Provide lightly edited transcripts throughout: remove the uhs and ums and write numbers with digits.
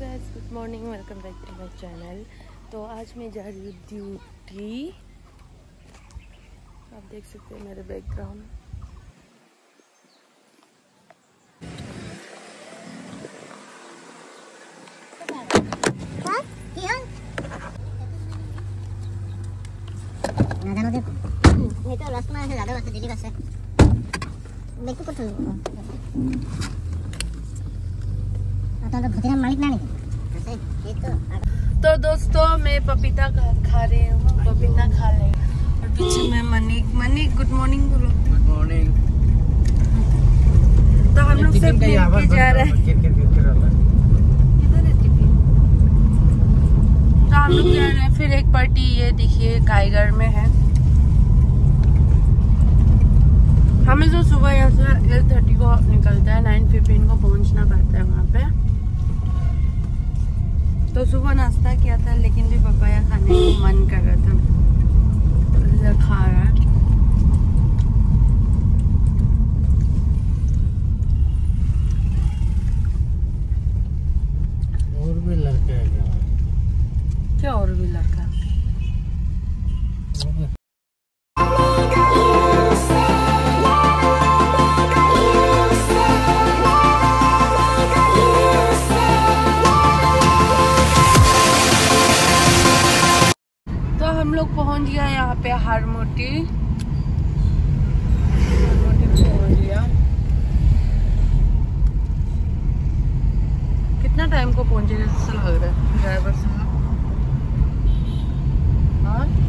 Guys, good morning, welcome back to my channel. तो आज मैं जा रही हूँ ड्यूटी। आप देख सकते हैं मेरे बैकग्राउंड। नहीं तो रास्ता है ज़्यादा वास्ते दिल्ली का से। देखो कुछ तो दोस्तों मैं पपीता खा रही हूँ, पपीता खा रही हूँ और पीछे मैं मनीक गुड मॉर्निंग बोलो। Good morning. तो हम लोग सब मिलके जा रहे हैं। तो हम लोग जा रहे हैं फिर एक पार्टी, ये देखिए कायगर में है। हमें जो सुबह यहाँ से 8:30 को निकलता है, 9:15 को पहुँचना पड़ता है वहाँ पे। तो सुबह नाश्ता किया था लेकिन भी पपाया खाने को मन कर रहा था, तो खा रहा है। और भी लड़का है क्या? और भी लड़का पहुंच गया यहाँ पे, हारमोटी पहुंच गया। कितना टाइम को पहुंचे जैसे लग रहा है ड्राइवर साहब? हाँ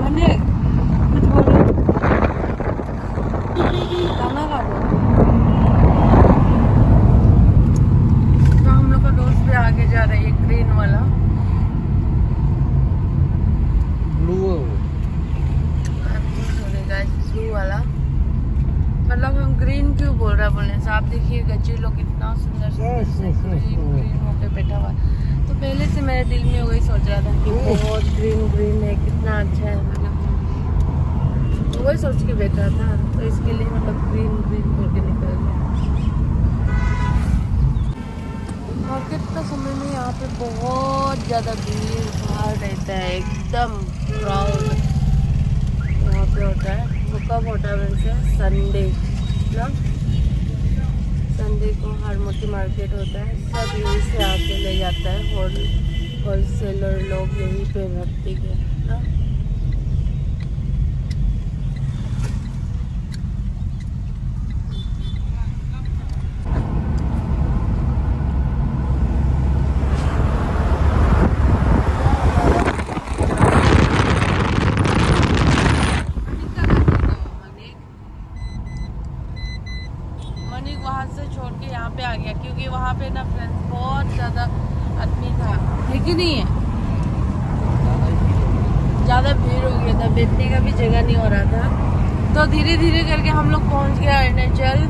मैंने कुछ बोला गाना गा दो। आगे जा रहा है ये ग्रीन वाला, ब्लू वाला, मतलब हम ग्रीन क्यों बोल रहा है बोलने से। आप देखिए गज्जी लोग कितना सुंदर ग्रीन होके बैठा हुआ। तो पहले से मेरे दिल में वही सोच रहा था कि बहुत ग्रीन ग्रीन है, कितना अच्छा है, मतलब वही सोच के बैठा था। तो इसके लिए मतलब ग्रीन ग्रीन बोल के निकल गया। मार्केट का समय में यहाँ पे बहुत ज़्यादा भीड़ भाड़ रहता है, एकदम क्राउड यहाँ पे होता है। वो कब होता है वैसे? संडे ना, संडे को हर मोटी मार्केट होता है, सब यहीं से आके ले जाता है। होल सेलर लोग यहीं पे रखते हैं ना। ज़्यादा भीड़ हो गया था, बैठने का भी जगह नहीं हो रहा था। तो धीरे धीरे करके हम लोग पहुंच गए अरुणाचल।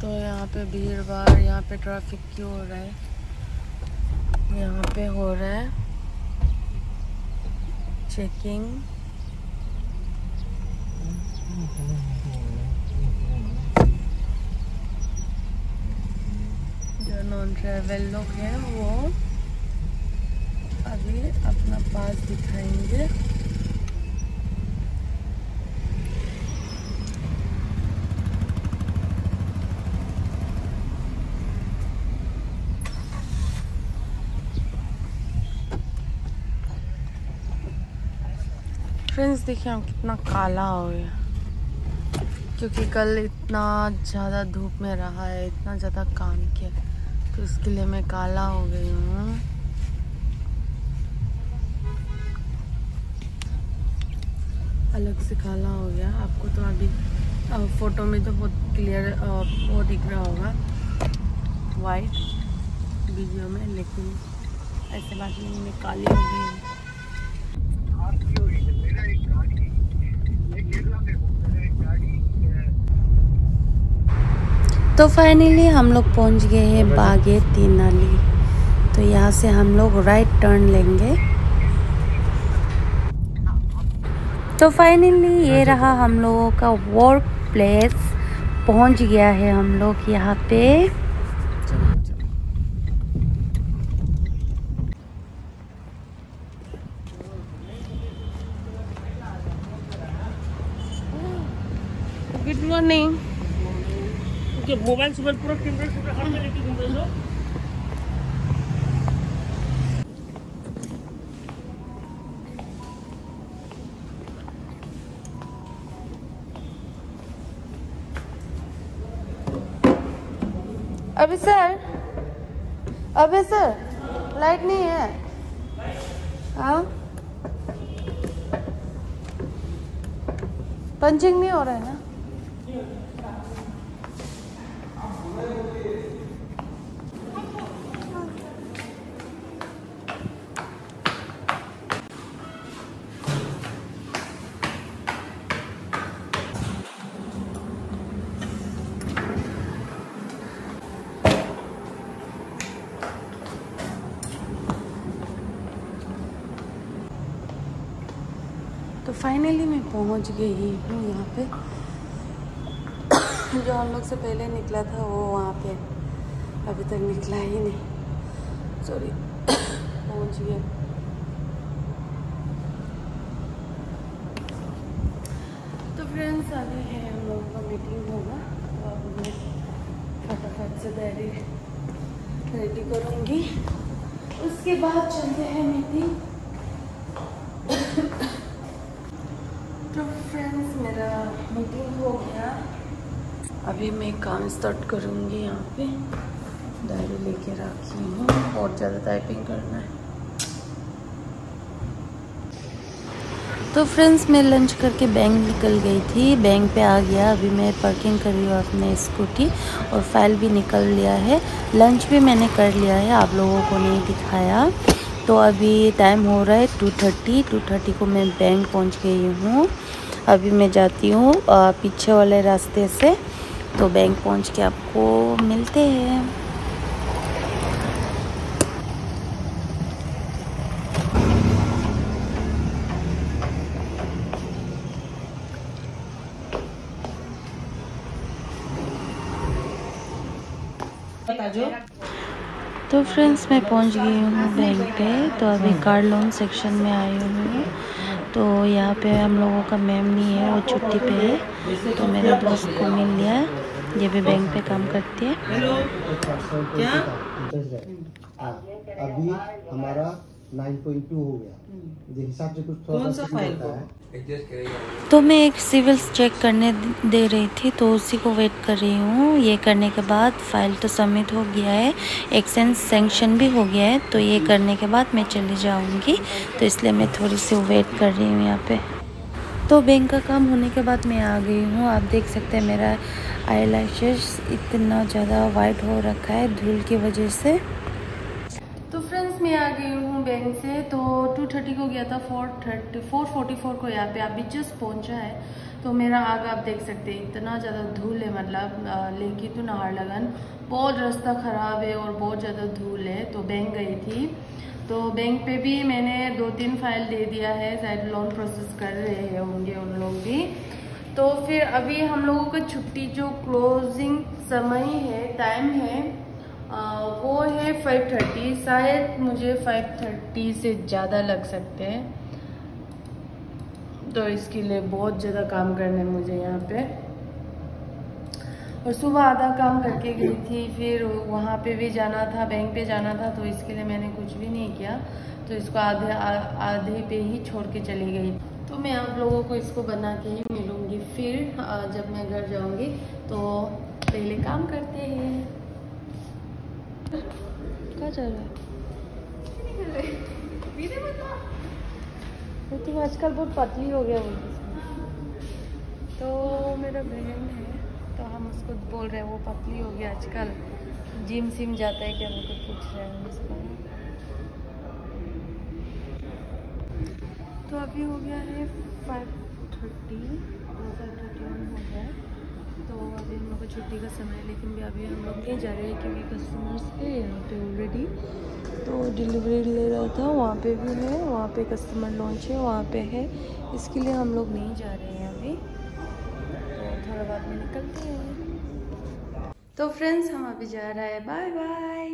तो यहाँ पे भीड़ भाड़, यहाँ पे ट्रैफिक क्यों हो रहा है? यहाँ पे हो रहा है चेकिंग। जो नॉन ट्रैवल लोग हैं वो अभी अपना पास दिखाएंगे। फ्रेंड्स देखिए हम कितना काला हो गया, क्योंकि कल इतना ज़्यादा धूप में रहा है, इतना ज़्यादा काम किया, तो इसके लिए मैं काला हो गई हूँ। अलग से काला हो गया। आपको तो अभी फोटो में तो बहुत क्लियर वो दिख रहा होगा वाइट वीडियो में, लेकिन ऐसे बात नहीं, मैं काली हो गई हूँ। तो फाइनली हम लोग पहुंच गए हैं बागे तीन नाली। तो यहाँ से हम लोग राइट टर्न लेंगे। तो फाइनली ये रहा हम लोगों का वर्क प्लेस, पहुंच गया है हम लोग यहाँ पे। Good morning. मोबाइल सुबह पूरा कैमरा हर में लेके घूम रहे हो। अबे सर लाइट नहीं है। हाँ पंचिंग नहीं हो रहा है ना। तो फाइनली मैं पहुंच गई हूँ यहाँ पे। जो हम लोग से पहले निकला था वो वहाँ पे अभी तक निकला ही नहीं। सॉरी पहुँच गया। तो फ्रेंड्स अभी है हम लोगों का मीटिंग होगा, तो अब मैं फटाफट से तैयारी रेडी करूँगी, उसके बाद चलते हैं मीटिंग। तो फ्रेंड्स मेरा मीटिंग हो गया, अभी मैं काम स्टार्ट करूँगी। यहाँ पे डायरी लेके रखी हूँ, बहुत ज़्यादा टाइपिंग करना है। तो फ्रेंड्स मैं लंच करके बैंक निकल गई थी, बैंक पे आ गया। अभी मैं पार्किंग कर रही हूँ अपने स्कूटी, और फाइल भी निकल लिया है। लंच भी मैंने कर लिया है, आप लोगों को नहीं दिखाया। तो अभी टाइम हो रहा है 2:30 को मैं बैंक पहुंच गई हूँ। अभी मैं जाती हूँ पीछे वाले रास्ते से, तो बैंक पहुंच के आपको मिलते हैं। तो फ्रेंड्स मैं पहुंच गई हूँ बैंक पे। तो अभी कार लोन सेक्शन में आई हूँ। तो यहाँ पे हम लोगों का मैम नहीं है, वो छुट्टी पे है, तो मेरे दोस्त को मिल लिया। ये भी बैंक पे काम करती है। अभी हमारा 9.2 हो गया हिसाब से, कुछ थोड़ा सा फाइल है। तो मैं एक सिविल्स चेक करने दे रही थी, तो उसी को वेट कर रही हूँ। ये करने के बाद फाइल तो सबमिट हो गया है, एक्सचेंज सेंक्शन भी हो गया है। तो ये करने के बाद मैं चली जाऊँगी, तो इसलिए मैं थोड़ी सी वेट कर रही हूँ यहाँ पे। तो बैंक का काम होने के बाद मैं आ गई हूँ। आप देख सकते हैं मेरा आई लैशेस इतना ज़्यादा वाइट हो रखा है धूल की वजह से। तो फ्रेंड्स मैं आ गई हूँ बैंक से। तो 2:30 को गया था, 4:44 को यहाँ पे अभी जस्ट पहुँचा है। तो मेरा आग आप देख सकते हैं इतना ज़्यादा धूल है, मतलब लेकी तो नहार लगन बहुत रास्ता ख़राब है और बहुत ज़्यादा धूल है। तो बैंक गई थी, तो बैंक पे भी मैंने 2-3 फाइल दे दिया है, शायद लोन प्रोसेस कर रहे हैं होंगे उन लोग भी। तो फिर अभी हम लोगों का छुट्टी जो क्लोजिंग समय है, टाइम है, वो है 5:30। शायद मुझे 5:30 से ज़्यादा लग सकते हैं, तो इसके लिए बहुत ज़्यादा काम करना है मुझे यहाँ पे। और सुबह आधा काम करके गई थी, फिर वहाँ पे भी जाना था, बैंक पे जाना था, तो इसके लिए मैंने कुछ भी नहीं किया। तो इसको आधे पे ही छोड़ के चली गई। तो मैं आप लोगों को इसको बना के ही मिलूँगी फिर जब मैं घर जाऊँगी। तो पहले काम करते हैं। क्या चल रहा है? तुम आजकल बहुत पतली हो गया बोलते। तो मेरा बहन है, तो हम उसको बोल रहे हैं वो पतली हो गया आजकल, जिम सिम जाता है कि हमको पूछ रहे हैं उसको। तो अभी हो गया है 5:30 हो गया। तो अभी हम लोग को छुट्टी का समय है, लेकिन भी अभी हम लोग नहीं जा रहे हैं क्योंकि कस्टमर्स है यहाँ पे ऑलरेडी। तो डिलीवरी ले रहा था, वहाँ पे भी है, वहाँ पे कस्टमर लॉन्च है, वहाँ पे है, इसके लिए हम लोग नहीं जा रहे हैं अभी, तो थोड़ा बाद में निकलते हैं। तो फ्रेंड्स हम अभी जा रहे हैं, बाय बाय।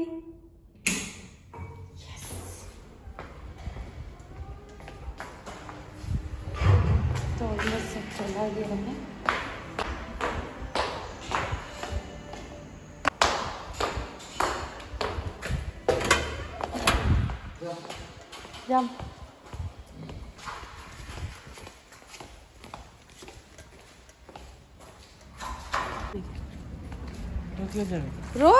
तो बस सब चला गया है। रो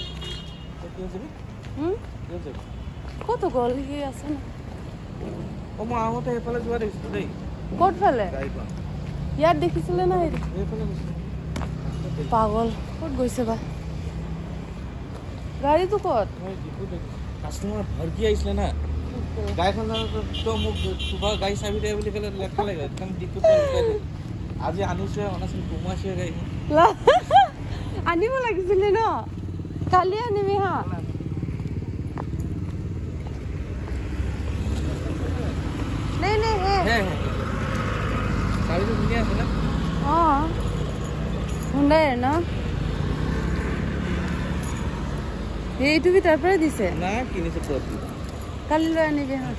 कत गल ये আছে না ও মা আহতে এফালে জোয়া দিছো দেই कोट फले यार देखिसले ना पागल कोट गइसे बा गाड़ी तो कोट कस्टमर भर के आइसले ना गाय खान तो मुख सुबह गाय साबी रे बोली कल लटका लगा एकदम दिक्कत कर आज आनिसे अनसन घुमासे गाय आनिबो लागिसले ना खाली आनिबे हां नहीं नहीं है ना ये तो भी तरफ दिसे ना किने से प्रति कल लने बे हां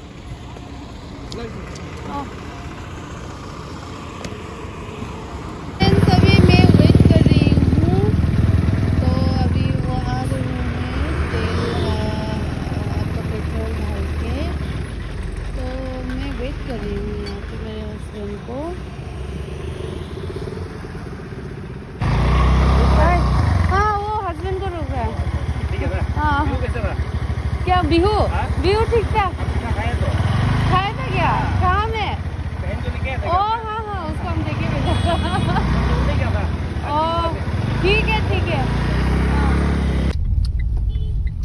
एंड कभी मैं वेट कर रही हूं। तो अभी वो आ गए हैं तेल का पेट्रोल भर के, तो मैं वेट कर रही हूं यहां पे मेरे हस्बैंड को। क्या बिहू बिहू ठीक ठाक खाया था क्या? कहाँ में? ओ हाँ हाँ उसको हम देखे भेजा। ओ ठीक है ठीक है।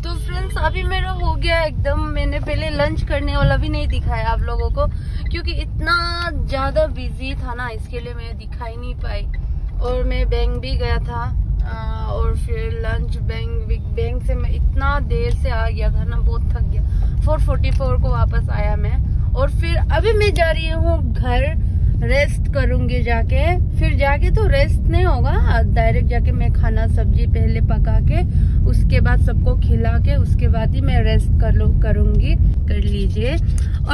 तो फ्रेंड्स अभी मेरा हो गया एकदम, मैंने पहले लंच करने वाला भी नहीं दिखाया आप लोगों को क्योंकि इतना ज्यादा बिजी था ना, इसके लिए मैं दिखा ही नहीं पाई। और मैं बैंक भी गया था और फिर लंच बैंक से मैं इतना देर से आ गया था ना, बहुत थक गया। 4:44 को वापस आया मैं, और फिर अभी मैं जा रही हूँ घर, रेस्ट करूँगी जाके। फिर जाके तो रेस्ट नहीं होगा, डायरेक्ट जाके मैं खाना सब्जी पहले पका के उसके बाद सबको खिला के उसके बाद ही मैं रेस्ट करूँगी। कर लीजिए।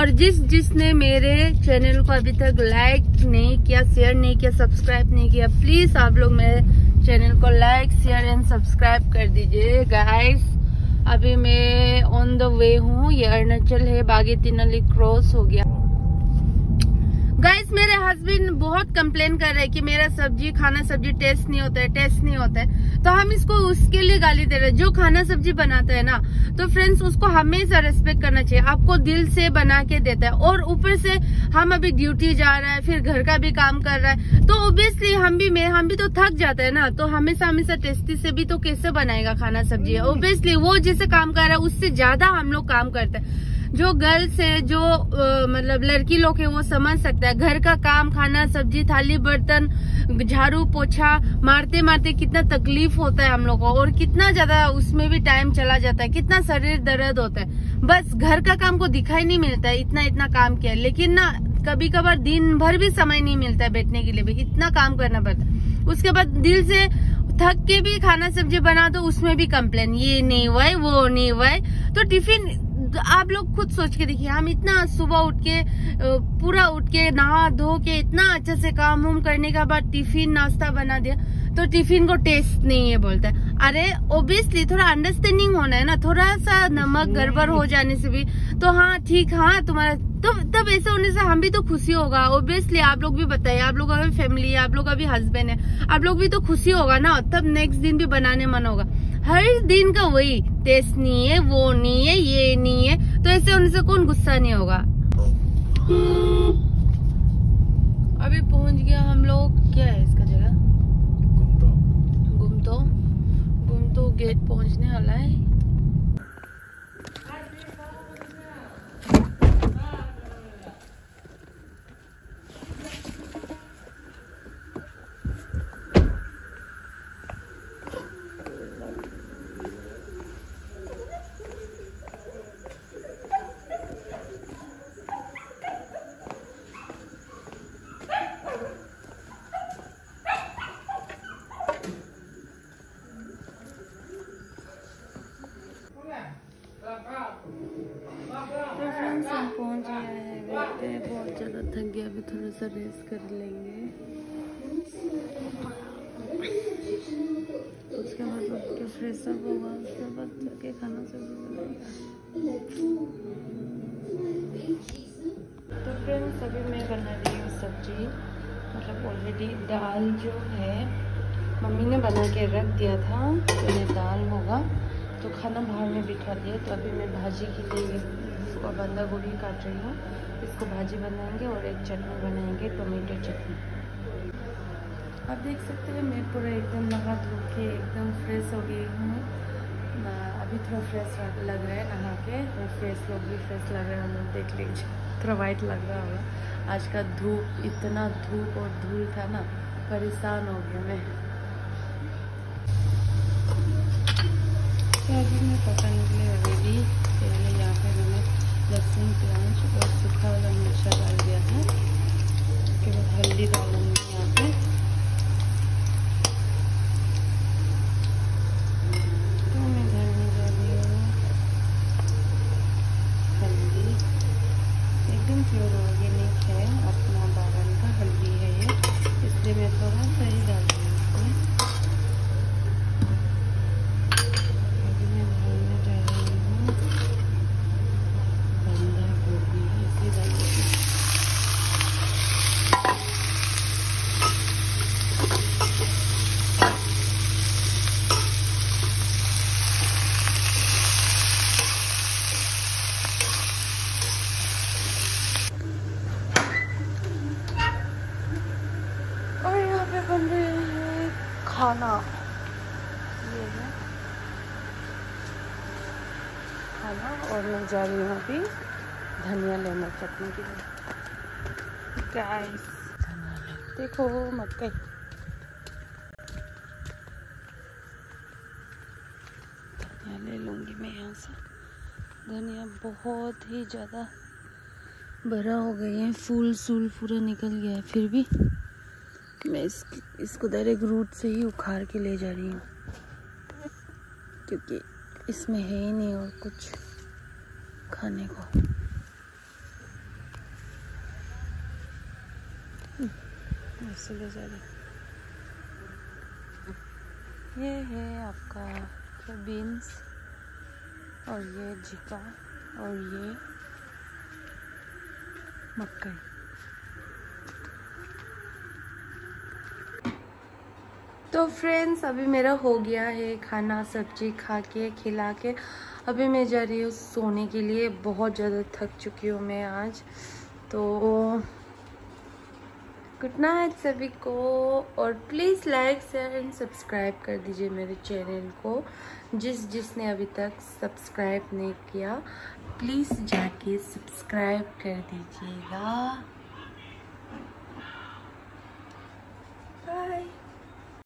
और जिसने मेरे चैनल को अभी तक लाइक नहीं किया, शेयर नहीं किया, सब्सक्राइब नहीं किया, प्लीज आप लोग मेरे चैनल को लाइक शेयर एंड सब्सक्राइब कर दीजिए गाइस। अभी मैं ऑन द वे हूँ, ये अरुणाचल है, बागी तिनाली क्रॉस हो गया। गाइस मेरे हस्बैंड बहुत कंप्लेन कर रहे हैं कि मेरा सब्जी खाना सब्जी टेस्ट नहीं होता है, टेस्ट नहीं होता है, तो हम इसको उसके लिए गाली दे रहे हैं जो खाना सब्जी बनाता है ना। तो फ्रेंड्स उसको हमेशा रेस्पेक्ट करना चाहिए, आपको दिल से बना के देता है। और ऊपर से हम अभी ड्यूटी जा रहा है, फिर घर का भी काम कर रहा है, तो ऑब्वियसली हम भी तो थक जाते है ना। तो हमेशा टेस्टी से भी तो कैसे बनाएगा खाना सब्जी। ऑब्वियसली वो जैसे काम कर रहा है उससे ज्यादा हम लोग काम करते हैं। जो गर्ल्स है, जो मतलब लड़की लोग है, वो समझ सकता है घर का काम, खाना सब्जी, थाली बर्तन, झाड़ू पोछा मारते मारते कितना तकलीफ होता है हम लोग को, और कितना ज्यादा उसमें भी टाइम चला जाता है, कितना शरीर दर्द होता है। बस घर का काम को दिखाई नहीं मिलता है, इतना काम किया। लेकिन ना कभी कभार दिन भर भी समय नहीं मिलता है बैठने के लिए, भी इतना काम करना पड़ता है। उसके बाद दिल से थक के भी खाना सब्जी बना दो, उसमें भी कंप्लेन, ये नहीं हुआ है, वो नहीं हुआ है। तो टिफिन तो आप लोग खुद सोच के देखिए, हम इतना सुबह उठ के पूरा उठ के नहा धो के इतना अच्छे से काम वाम करने के बाद टिफिन नाश्ता बना दिया, तो टिफिन को टेस्ट नहीं है बोलता है। अरे ओब्वियसली थोड़ा अंडरस्टैंडिंग होना है ना, थोड़ा सा नमक गड़बड़ हो जाने से भी तो हाँ ठीक, हाँ तुम्हारा तो तब ऐसे होने से हम भी तो खुशी होगा। ओब्वियसली आप लोग भी बताइए, आप लोग का भी फैमिली है, आप लोग का भी हस्बैंड है, आप लोग भी तो खुशी होगा ना, तब नेक्स्ट दिन भी बनाने मन होगा। हर दिन का वही टेस्ट नहीं है, वो नहीं है, ये नहीं है, तो ऐसे उनसे कौन गुस्सा नहीं होगा। अभी पहुंच गया हम लोग, क्या है इसका जगह, गुमतो गेट पहुंचने वाला है। फ्रेंड्स हम पहुंच गए हैं घर पे। बहुत ज़्यादा थक गया, अभी थोड़ा सा रेस्ट कर लेंगे। उसके बाद तो फ्रेश अप होगा, उसके बाद जाके खाना शुरू करेंगे। तो फ्रेंड्स अभी मैं बना रही हूँ सब्जी, मतलब ऑलरेडी दाल जो है मम्मी ने बना के रख दिया था, तो ये दाल होगा। तो खाना बाहर में बिठा दिया, तो अभी मैं भाजी के लिए और बंदा गोभी काट रही हूँ। इसको भाजी बनाएंगे और एक चटनी बनाएंगे, टोमेटो चटनी। आप देख सकते हैं मैं पूरा एकदम नहा धो के एकदम फ्रेश हो गई हूँ। अभी थोड़ा फ्रेश लग रहा है नहा के, और फेस लोग भी फ्रेश लग रहा है। हम लोग देख लीजिए थोड़ा वाइट लग रहा होगा। आज का धूप, इतना धूप और धूल था ना, परेशान हो गया मैं। अभी मैं पकाने के लिए रेडी। पहले यहाँ पे मैंने लहसुन प्याज और सूखा वाला मिर्चा डाल दिया था, उसके बाद हल्दी डालूंगी यहाँ पे। तो मैं घर में जा रही हूँ हल्दी, एकदम प्योर ऑर्गेनिक है, अपना बागान का हल्दी है ये, इसलिए मैं थोड़ा सा ही डाल रही हूँ इसमें। खाना ये है खाना, और मैं जा रही हूँ अभी धनिया लेना चटनी के लिए। गाइस देखो मकई, धनिया ले लूँगी मैं यहाँ से। धनिया बहुत ही ज़्यादा बड़ा हो गई है, फूल सूल पूरा निकल गया है, फिर भी मैं इसको डायरेक्ट रूट से ही उखाड़ के ले जा रही हूँ, क्योंकि इसमें है ही नहीं और कुछ खाने को। ऐसे ले जा रही हूँ। ये है आपका क्या बीन्स, और ये जीरा, और ये मक्कई। तो फ्रेंड्स अभी मेरा हो गया है खाना, सब्जी खा के खिला के। अभी मैं जा रही हूँ सोने के लिए, बहुत ज़्यादा थक चुकी हूँ मैं आज। तो गुड नाइट सभी को, और please like share and subscribe कर दीजिए मेरे चैनल को। जिसने अभी तक सब्सक्राइब नहीं किया प्लीज़ जाके सब्सक्राइब कर दीजिएगा।